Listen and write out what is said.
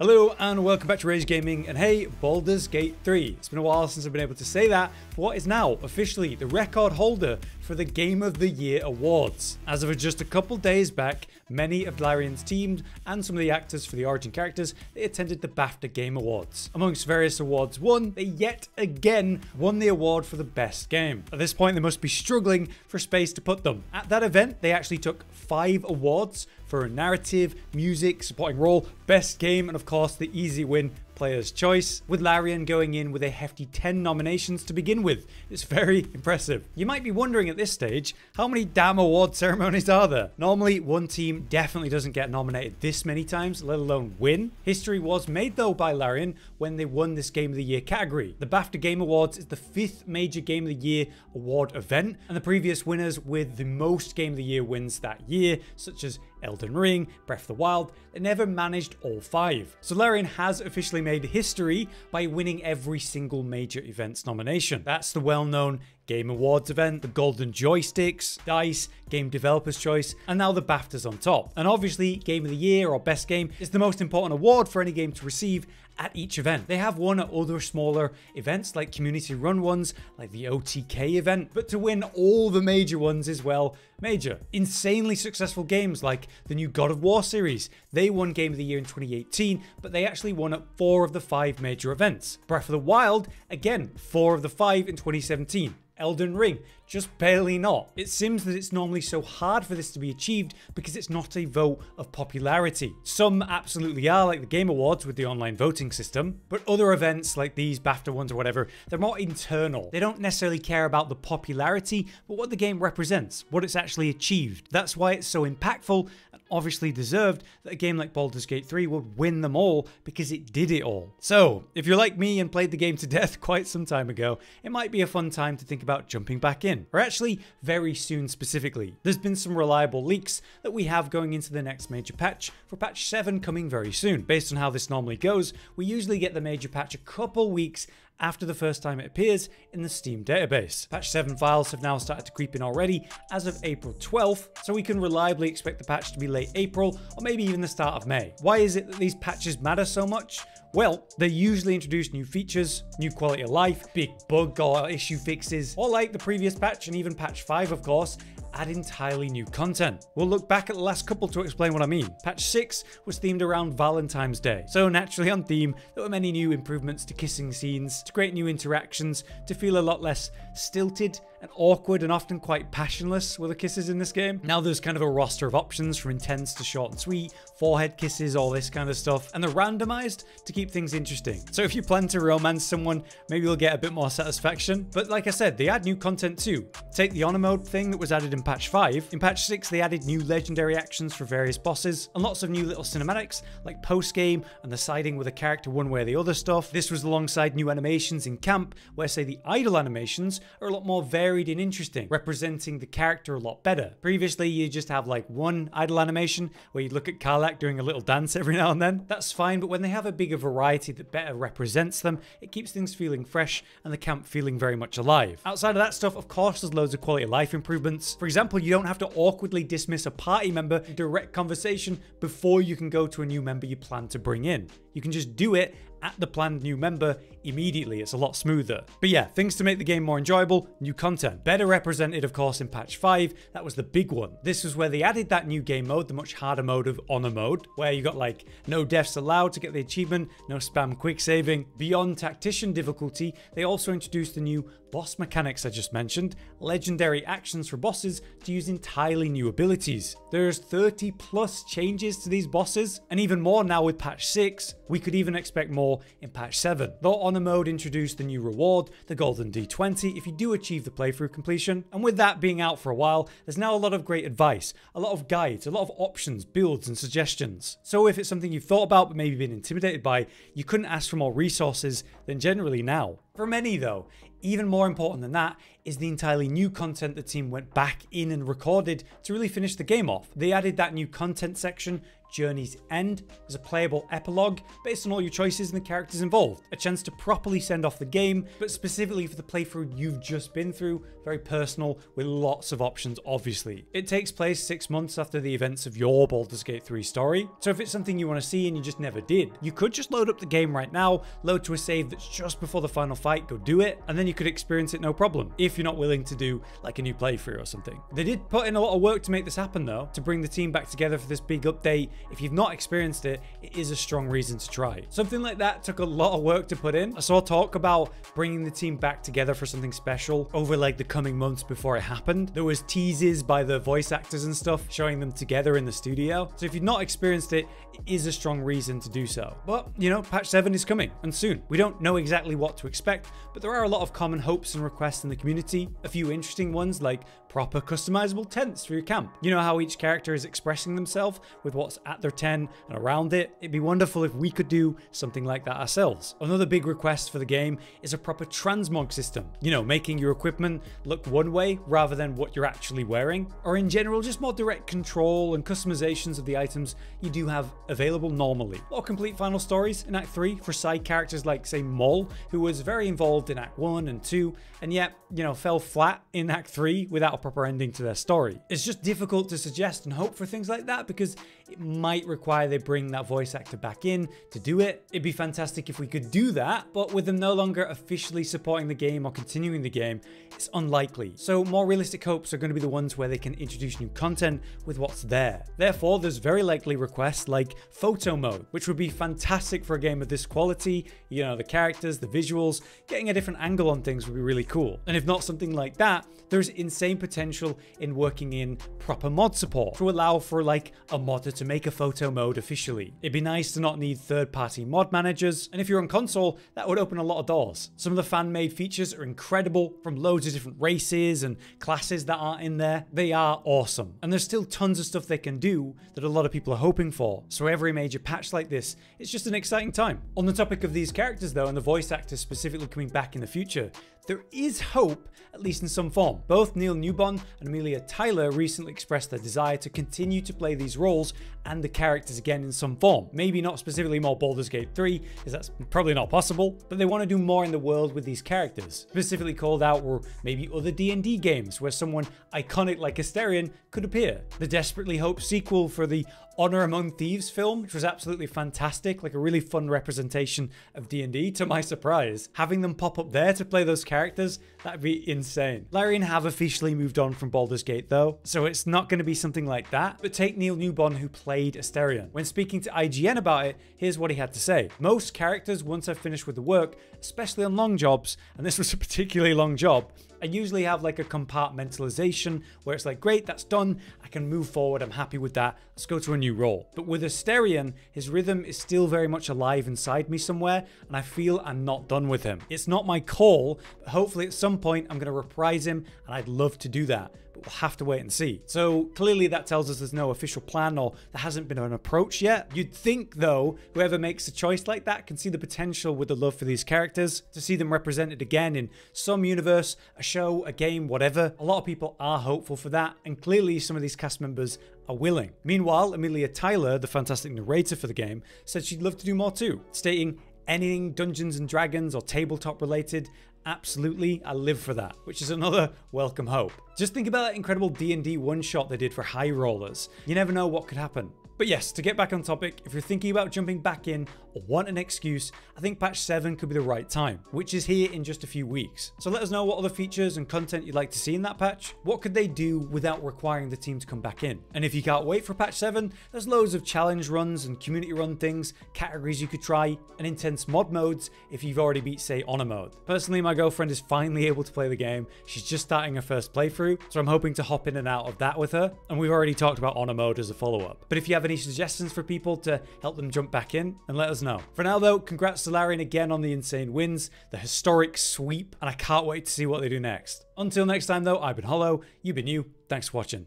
Hello and welcome back to Rage Gaming, and hey, Baldur's Gate 3. It's been a while since I've been able to say that for what is now officially the record holder for the Game of the Year Awards. As of just a couple days back, many of Larian's team and some of the actors for the Origin characters, they attended the BAFTA Game Awards. Amongst various awards won, they yet again won the award for the best game. At this point, they must be struggling for space to put them. At that event, they actually took 5 awards for a narrative, music, supporting role, best game, and of course the easy win, Player's Choice, with Larian going in with a hefty 10 nominations to begin with. It's very impressive. You might be wondering at this stage, how many damn award ceremonies are there? Normally, one team definitely doesn't get nominated this many times, let alone win. History was made though by Larian when they won this Game of the Year category. The BAFTA Game Awards is the 5th major Game of the Year award event, and the previous winners with the most Game of the Year wins that year, such as Elden Ring, Breath of the Wild, they never managed all 5. So Larian has officially made history by winning every single major event's nomination. That's the well-known Game Awards event, the Golden Joysticks, DICE, Game Developers Choice, and now the BAFTA's on top. And obviously, Game of the Year or Best Game is the most important award for any game to receive at each event. They have won at other smaller events like community-run ones, like the OTK event, but to win all the major ones is, well, major. Insanely successful games like the new God of War series. They won Game of the Year in 2018, but they actually won at 4 of the 5 major events. Breath of the Wild, again, 4 of the 5 in 2017. Elden Ring, just barely not. It seems that it's normally so hard for this to be achieved because it's not a vote of popularity. Some absolutely are, like the Game Awards with the online voting system, but other events like these BAFTA ones or whatever, they're more internal. They don't necessarily care about the popularity, but what the game represents, what it's actually achieved. That's why it's so impactful and obviously deserved that a game like Baldur's Gate 3 would win them all, because it did it all. So, if you're like me and played the game to death quite some time ago, it might be a fun time to think about jumping back in, or actually very soon specifically. There's been some reliable leaks that we have going into the next major patch, for patch 7 coming very soon. Based on how this normally goes, we usually get the major patch a couple weeks after the first time it appears in the Steam database. Patch 7 files have now started to creep in already as of April 12th, so we can reliably expect the patch to be late April or maybe even the start of May. Why is it that these patches matter so much? Well, they usually introduce new features, new quality of life, big bug or issue fixes, or like the previous patch and even patch 5 of course, add entirely new content. We'll look back at the last couple to explain what I mean. Patch 6 was themed around Valentine's Day, so naturally on theme, there were many new improvements to kissing scenes, to create new interactions, to feel a lot less stilted and awkward and often quite passionless were the kisses in this game. Now there's kind of a roster of options from intense to short and sweet, forehead kisses, all this kind of stuff, and they're randomized to keep things interesting. So if you plan to romance someone, maybe you'll get a bit more satisfaction. But like I said, they add new content too. Take the honor mode thing that was added in patch 5. In patch 6, they added new legendary actions for various bosses and lots of new little cinematics like post-game and the siding with a character one way or the other stuff. This was alongside new animations in camp where, say, the idle animations are a lot more varied and interesting, representing the character a lot better. Previously, you just have like one idle animation where you look at Karlak doing a little dance every now and then. That's fine, but when they have a bigger variety that better represents them, it keeps things feeling fresh and the camp feeling very much alive. Outside of that stuff, of course, there's loads of quality of life improvements. For example, you don't have to awkwardly dismiss a party member in direct conversation before you can go to a new member you plan to bring in. You can just do it at the planned new member immediately. It's a lot smoother. But yeah, things to make the game more enjoyable, new content. Better represented, of course, in patch 5. That was the big one. This was where they added that new game mode, the much harder mode of Honor Mode, where you got like no deaths allowed to get the achievement, no spam quick saving. Beyond tactician difficulty, they also introduced the new boss mechanics I just mentioned, legendary actions for bosses to use entirely new abilities. There's 30 plus changes to these bosses, and even more now with patch 6. We could even expect more in patch 7. Though Honor Mode introduced the new reward, the golden D20, if you do achieve the playthrough completion. And with that being out for a while, there's now a lot of great advice, a lot of guides, a lot of options, builds, and suggestions. So if it's something you've thought about but maybe been intimidated by, you couldn't ask for more resources than generally now. For many though, even more important than that is the entirely new content the team went back in and recorded to really finish the game off. They added that new content section, Journey's End as a playable epilogue based on all your choices and the characters involved. A chance to properly send off the game, but specifically for the playthrough you've just been through, very personal with lots of options obviously. It takes place 6 months after the events of your Baldur's Gate 3 story, so if it's something you want to see and you just never did, you could just load up the game right now, load to a save that's just before the final fight, go do it, and then you could experience it no problem, if you're not willing to do like a new playthrough or something. They did put in a lot of work to make this happen though, to bring the team back together for this big update. If you've not experienced it, it is a strong reason to try. Something like that took a lot of work to put in. I saw talk about bringing the team back together for something special over like the coming months before it happened. There was teases by the voice actors and stuff showing them together in the studio. So if you've not experienced it, it is a strong reason to do so. But you know, patch 7 is coming and soon. We don't know exactly what to expect, but there are a lot of common hopes and requests in the community. A few interesting ones like proper customizable tents for your camp. You know how each character is expressing themselves with what's at their tent and around it. It'd be wonderful if we could do something like that ourselves. Another big request for the game is a proper transmog system. You know, making your equipment look one way rather than what you're actually wearing. Or in general, just more direct control and customizations of the items you do have available normally. Or complete final stories in Act 3 for side characters like, say, Maul, who was very involved in Act 1 and 2, and yet, you know, fell flat in Act 3 without a proper ending to their story. It's just difficult to suggest and hope for things like that because it might require they bring that voice actor back in to do it. It'd be fantastic if we could do that, but with them no longer officially supporting the game or continuing the game, it's unlikely. So more realistic hopes are going to be the ones where they can introduce new content with what's there. Therefore, there's very likely requests like photo mode, which would be fantastic for a game of this quality. You know, the characters, the visuals, getting a different angle on things would be really cool. And if not something like that, there's insane potential in working in proper mod support to allow for like a modder to make a photo mode officially. It'd be nice to not need third-party mod managers, and if you're on console, that would open a lot of doors. Some of the fan-made features are incredible, from loads of different races and classes that aren't in there. They are awesome, and there's still tons of stuff they can do that a lot of people are hoping for. So every major patch like this, it's just an exciting time. On the topic of these characters though, and the voice actors specifically coming back in the future, there is hope, at least in some form. Both Neil Newbon and Amelia Tyler recently expressed their desire to continue to play these roles and the characters again in some form. Maybe not specifically more Baldur's Gate 3, because that's probably not possible, but they want to do more in the world with these characters. Specifically called out were maybe other D&D games where someone iconic like Astarion could appear. The desperately hoped sequel for the Honor Among Thieves film, which was absolutely fantastic, like a really fun representation of D&D, to my surprise. Having them pop up there to play those characters, that'd be insane. Larian have officially moved on from Baldur's Gate though, so it's not going to be something like that. But take Neil Newbon, who played Astarion. When speaking to IGN about it, here's what he had to say. Most characters, once I've finished with the work, especially on long jobs, and this was a particularly long job, I usually have like a compartmentalization where it's like, great, that's done. I can move forward. I'm happy with that. Let's go to a new role. But with Astarion, his rhythm is still very much alive inside me somewhere, and I feel I'm not done with him. It's not my call, but hopefully at some point I'm going to reprise him, and I'd love to do that. We'll have to wait and see. So clearly that tells us there's no official plan or there hasn't been an approach yet. You'd think though, whoever makes a choice like that can see the potential with the love for these characters, to see them represented again in some universe, a show, a game, whatever. A lot of people are hopeful for that, and clearly some of these cast members are willing. Meanwhile, Amelia Tyler, the fantastic narrator for the game, said she'd love to do more too, stating, anything Dungeons and Dragons or tabletop related, absolutely, I live for that, which is another welcome hope. Just think about that incredible D&D one-shot they did for High Rollers. You never know what could happen. But yes, to get back on topic, if you're thinking about jumping back in or want an excuse, I think patch 7 could be the right time, which is here in just a few weeks. So let us know what other features and content you'd like to see in that patch. What could they do without requiring the team to come back in? And if you can't wait for patch 7, there's loads of challenge runs and community run things, categories you could try, and intense mod modes if you've already beat, say, Honor mode. Personally, my girlfriend is finally able to play the game. She's just starting her first playthrough, so I'm hoping to hop in and out of that with her. And we've already talked about Honor mode as a follow-up. But if you have any suggestions for people to help them jump back in, and let us know. For now though, congrats to Larian again on the insane wins, the historic sweep, and I can't wait to see what they do next. Until next time though, I've been Hollow, you've been you, thanks for watching.